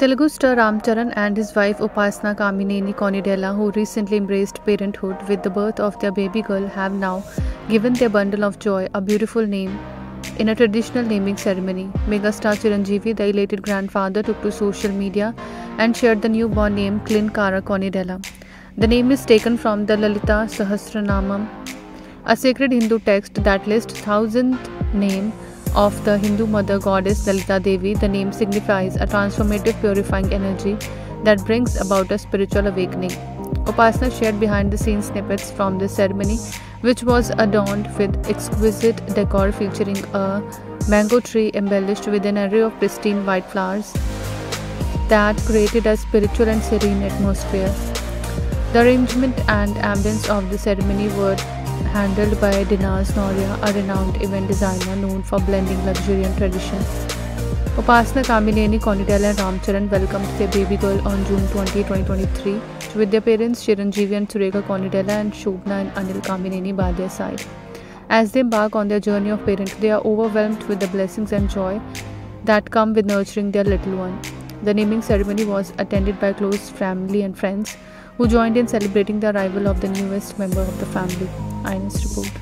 Telugu star Ram Charan and his wife Upasana Kamineni Konidela, who recently embraced parenthood with the birth of their baby girl, have now given their bundle of joy a beautiful name in a traditional naming ceremony. Megastar Chiranjeevi, the elated grandfather, took to social media and shared the newborn name Klinkaara Konidela. The name is taken from the Lalita Sahasranama, a sacred Hindu text that lists 1,000 names of the Hindu mother goddess Dalita Devi. The name signifies a transformative, purifying energy that brings about a spiritual awakening. Upasana shared behind-the-scenes snippets from the ceremony, which was adorned with exquisite decor featuring a mango tree embellished with an array of pristine white flowers that created a spiritual and serene atmosphere. The arrangement and ambience of the ceremony were handled by Dinaz Naurya, a renowned event designer known for blending luxury and tradition. Upasana Kamineni Konidela and Ram Charan welcomed their baby girl on June 20, 2023, with their parents Chiranjeevi and Surekha Konidela and Shubna and Anil Kamineni by their side. As they embark on their journey of parenthood, they are overwhelmed with the blessings and joy that come with nurturing their little one. The naming ceremony was attended by close family and friends who joined in celebrating the arrival of the newest member of the family. I report.